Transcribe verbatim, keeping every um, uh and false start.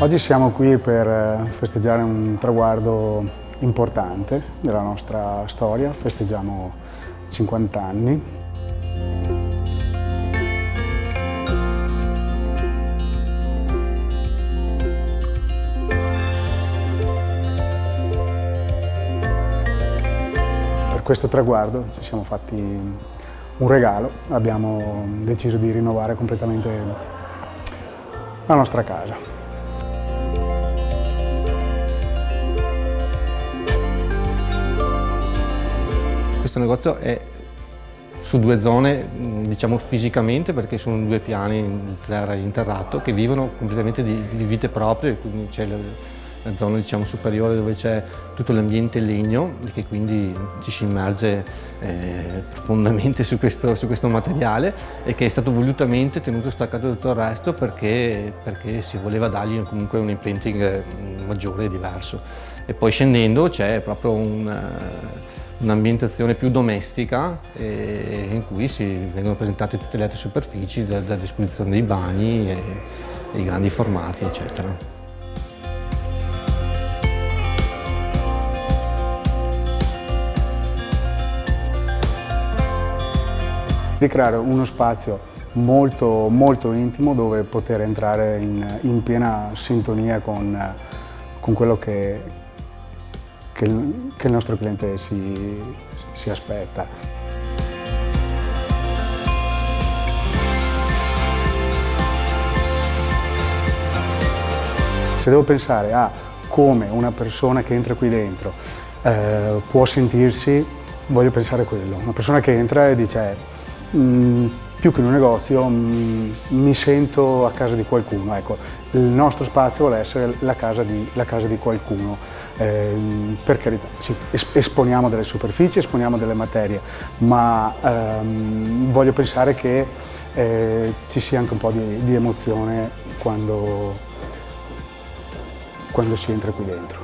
Oggi siamo qui per festeggiare un traguardo importante della nostra storia, festeggiamo cinquanta anni. Per questo traguardo ci siamo fatti un regalo, abbiamo deciso di rinnovare completamente la nostra casa. Questo negozio è su due zone, diciamo fisicamente, perché sono due piani in terra e in terrato che vivono completamente di, di vite proprie, quindi c'è la, la zona diciamo, superiore dove c'è tutto l'ambiente legno e che quindi ci si immerge eh, profondamente su questo, su questo materiale e che è stato volutamente tenuto staccato da tutto il resto perché, perché si voleva dargli comunque un imprinting maggiore e diverso. E poi scendendo c'è proprio un... un'ambientazione più domestica eh, in cui si vengono presentate tutte le altre superfici, da, da disposizione dei bagni e, e i grandi formati, eccetera. Di creare uno spazio molto, molto intimo dove poter entrare in, in piena sintonia con, con quello che Che il, che il nostro cliente si, si aspetta. Se devo pensare a come una persona che entra qui dentro eh, può sentirsi, voglio pensare a quello. Una persona che entra e dice mh, più che in un negozio mh, mi sento a casa di qualcuno. Ecco, il nostro spazio vuole essere la casa di, la casa di qualcuno. Eh, per carità, sì, esponiamo delle superfici, esponiamo delle materie, ma ehm, voglio pensare che eh, ci sia anche un po' di, di emozione quando, quando si entra qui dentro.